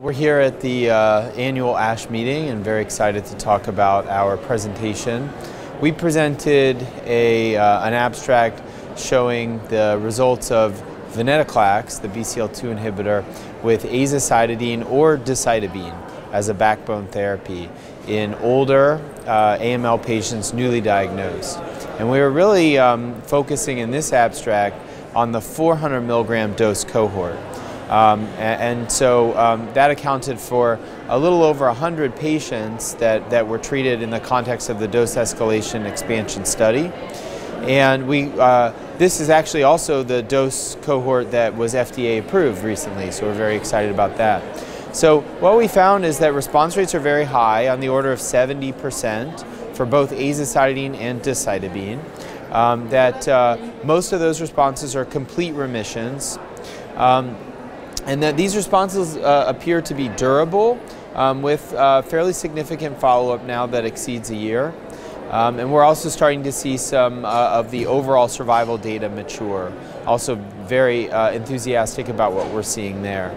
We're here at the annual ASH meeting and very excited to talk about our presentation. We presented an abstract showing the results of venetoclax, the BCL2 inhibitor, with azacitidine or decitabine as a backbone therapy in older AML patients newly diagnosed. And we were really focusing in this abstract on the 400 milligram dose cohort. That accounted for a little over 100 patients that were treated in the context of the dose escalation expansion study. And this is actually also the dose cohort that was FDA approved recently, so we're very excited about that. So what we found is that response rates are very high, on the order of 70% for both azacitidine and decitabine. Most of those responses are complete remissions. And that these responses appear to be durable with fairly significant follow-up now that exceeds a year. And we're also starting to see some of the overall survival data mature. Also very enthusiastic about what we're seeing there.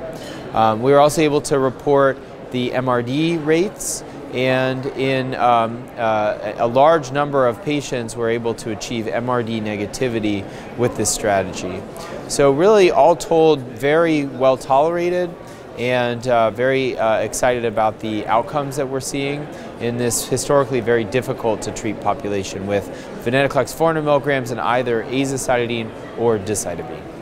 We were also able to report the MRD rates, and in a large number of patients were able to achieve MRD negativity with this strategy. So really, all told, very well tolerated and very excited about the outcomes that we're seeing in this historically very difficult to treat population with venetoclax 400 milligrams and either azacitidine or decitabine.